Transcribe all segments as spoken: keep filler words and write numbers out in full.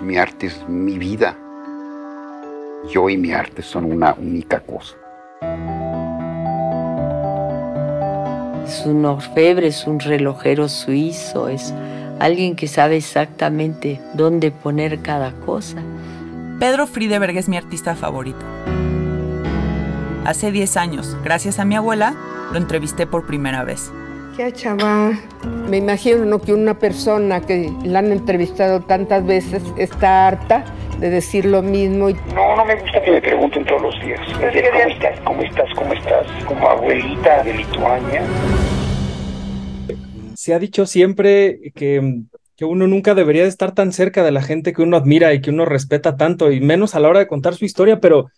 Pues mi arte es mi vida. Yo y mi arte son una única cosa. Es un orfebre, es un relojero suizo, es alguien que sabe exactamente dónde poner cada cosa. Pedro Friedeberg es mi artista favorito. Hace diez años, gracias a mi abuela, lo entrevisté por primera vez. Ya, chaval. Me imagino, ¿no?, que una persona que la han entrevistado tantas veces está harta de decir lo mismo. No, no me gusta que me pregunten todos los días. Es decir, ¿cómo estás? ¿Cómo estás? ¿Cómo estás? Como abuelita de Lituania. Se ha dicho siempre que, que uno nunca debería estar tan cerca de la gente que uno admira y que uno respeta tanto, y menos a la hora de contar su historia, pero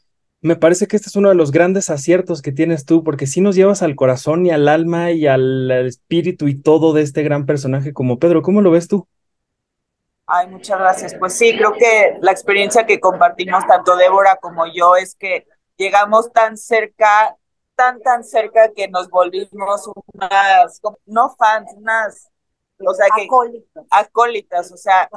me parece que este es uno de los grandes aciertos que tienes tú, porque sí nos llevas al corazón y al alma y al espíritu y todo de este gran personaje como Pedro. ¿Cómo lo ves tú? Ay, muchas gracias. Pues sí, creo que la experiencia que compartimos tanto Débora como yo es que llegamos tan cerca, tan, tan cerca que nos volvimos unas, no fans, unas, o sea, que, acólitas. acólitas, o sea...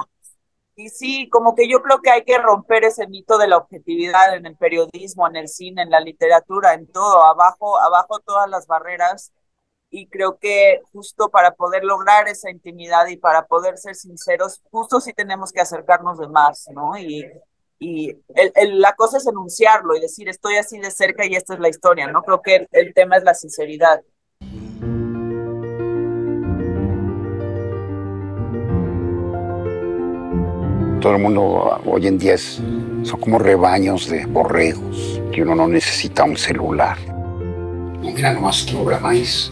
Y sí, como que yo creo que hay que romper ese mito de la objetividad en el periodismo, en el cine, en la literatura, en todo, abajo, abajo todas las barreras. Y creo que justo para poder lograr esa intimidad y para poder ser sinceros, justo sí tenemos que acercarnos de más, ¿no? Y, y el, el, la cosa es enunciarlo y decir, estoy así de cerca y esta es la historia, ¿no? Creo que el, el tema es la sinceridad. Todo el mundo hoy en día es, son como rebaños de borregos, que uno no necesita un celular. No, mira nomás que obra más.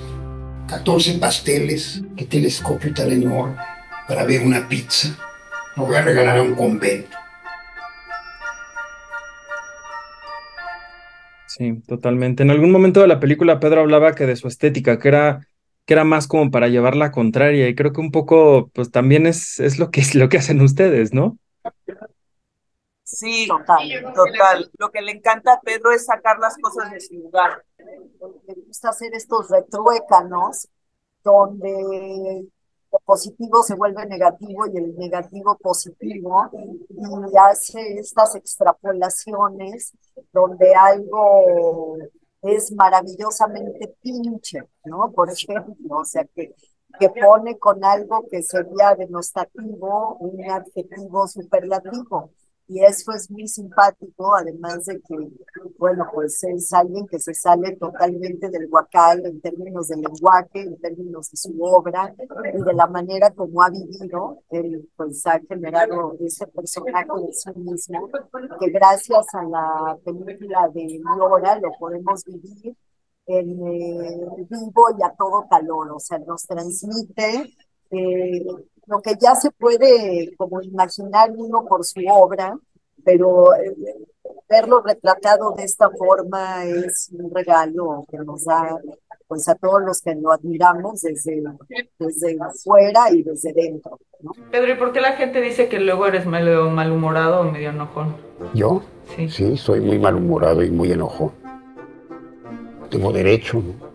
catorce pasteles, qué telescopio tan enorme para ver una pizza. Lo voy a regalar a un convento. Sí, totalmente. En algún momento de la película Pedro hablaba que de su estética, que era... que era más como para llevar la contraria, y creo que un poco, pues también es, es, lo, que, es lo que hacen ustedes, ¿no? Sí, total, total. Lo que le encanta a Pedro es sacar las cosas de su lugar. Le gusta hacer estos retruécanos donde lo positivo se vuelve negativo y el negativo positivo, y hace estas extrapolaciones donde algo... es maravillosamente pinche, ¿no? Por ejemplo, o sea, que, que pone con algo que sería denostativo un adjetivo superlativo. Y eso es muy simpático, además de que, bueno, pues es alguien que se sale totalmente del huacal en términos del lenguaje, en términos de su obra y de la manera como ha vivido, él, pues ha generado ese personaje de sí mismo, que gracias a la película de Lora lo podemos vivir en eh, vivo y a todo calor, o sea, nos transmite... Eh, lo que ya se puede como imaginar uno por su obra, pero eh, verlo retratado de esta forma es un regalo que nos da, pues, a todos los que lo admiramos desde, desde fuera y desde dentro, ¿no? Pedro, ¿y por qué la gente dice que luego eres medio malhumorado o medio enojón? ¿Yo? Sí. Sí, soy muy malhumorado y muy enojón. Tengo derecho, ¿no?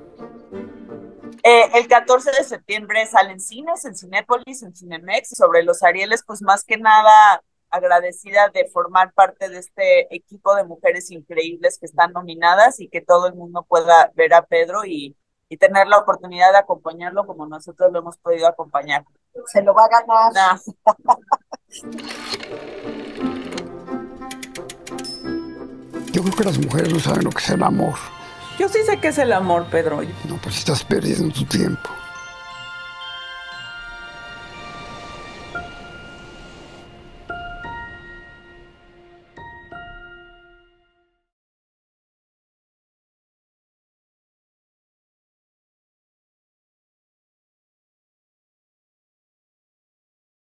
Eh, el catorce de septiembre salen cines, en Cinépolis, en Cinemex, sobre los Arieles, pues más que nada agradecida de formar parte de este equipo de mujeres increíbles que están nominadas y que todo el mundo pueda ver a Pedro y, y tener la oportunidad de acompañarlo como nosotros lo hemos podido acompañar. Se lo va a ganar. Nah. Yo creo que las mujeres no saben lo que es el amor. Yo sí sé qué es el amor, Pedro. No, pues estás perdiendo tu tiempo.